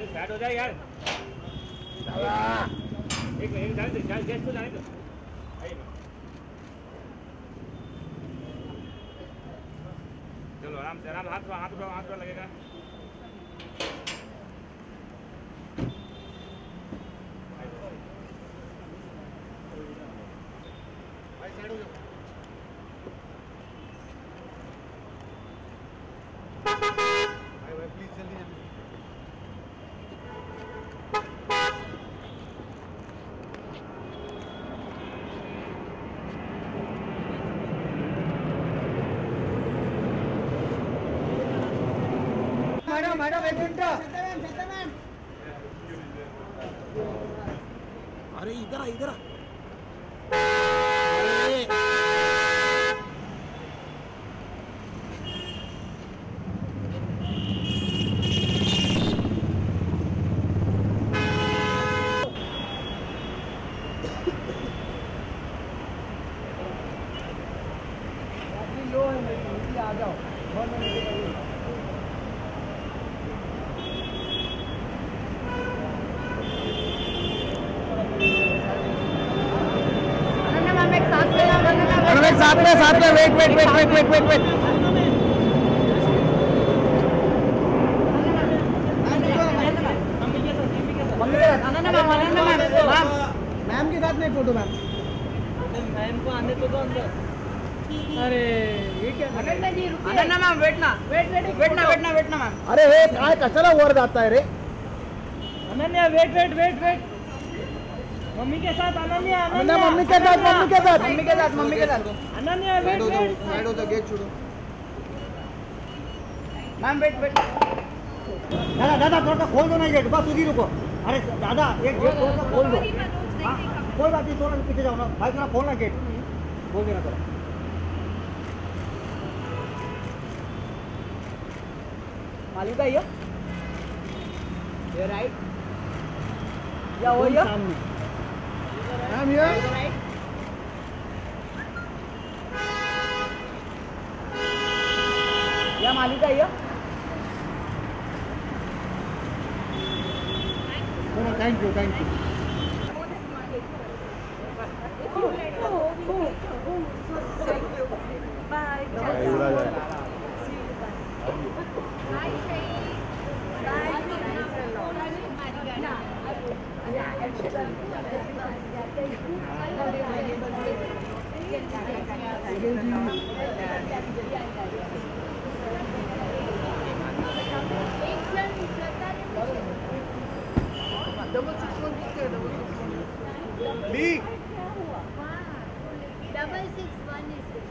अरे बैठ हो जाए यार एक मिनट जाने दो जाने गैस को जाने दो चलो आराम से आराम हाथ पर लगेगा भाई साइड हो जाओ प्लीज जल्दी जल्दी मैडम मैडम एक मिनट अरे इधर इधर Wait. मैम के साथ नहीं फोटो मैम मैम को आने तो दो अंदर अरे ये क्या अनन्या जी रुकिए अनन्या मैम वेट ना मैम अरे हे काय कशाला वर जाता है रे अनन्या वेट मम्मी के साथ अनन्या अनन्या मम्मी के साथ अनन्या वेट साइड हो जा गेट छोड़ो मैम वेट दादा थोड़ा खोल दो ना गेट बस उधर रुको अरे दादा एक गेट थोड़ा खोल दो कोई बात नहीं थोड़ा पीछे जाओ ना भाई थोड़ा खोल ना गेट खोल देना थोड़ा मालिका ये राइट या हो या I'm here. Right. Yeah, Malika here. No, thank you. Oh. Thank you. Bye. Bye. Double six one is six.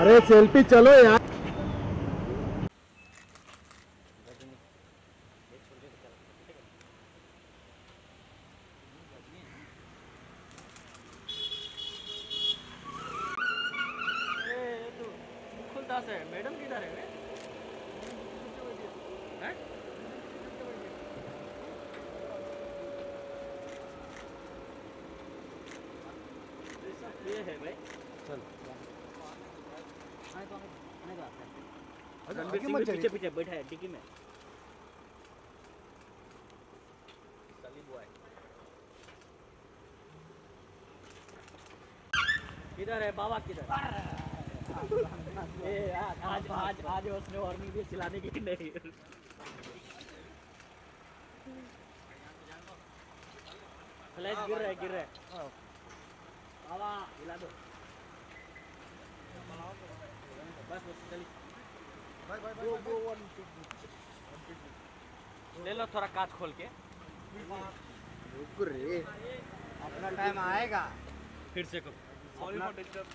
अरे सेल्फी चलो यार मैडम किधर है ये है भाई चल आने तो पीछे बैठा है डिक्की में साली बॉय किधर है बाबा किधर आज उसने वार्निंग भी चलाने की नहीं फ्लैश गिर रहा है बाबा हिला दो बस चलिए बाय ले लो थोड़ा कांच खोल के रुक रे अपना टाइम आएगा फिर से करो सॉरी फॉर डिस्टर्ब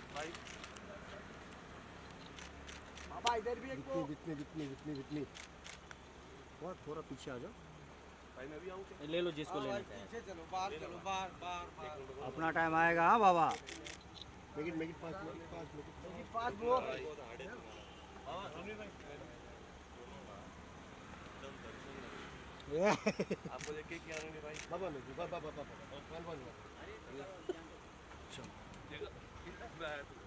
भाई इधर भी एक को जितने बहुत थोड़ा पीछे आ जाओ भाई मैं भी आऊँ क्या? ले लो जिसको लेना है। पीछे चलो बाहर, चलो बाहर बाहर। अपना टाइम आएगा। हाँ बाबा make it fast, make it fast bro। हाँ सुनिए भाई, आपको लेके क्या आने भाई? बाबा बाबा बाबा बाबा।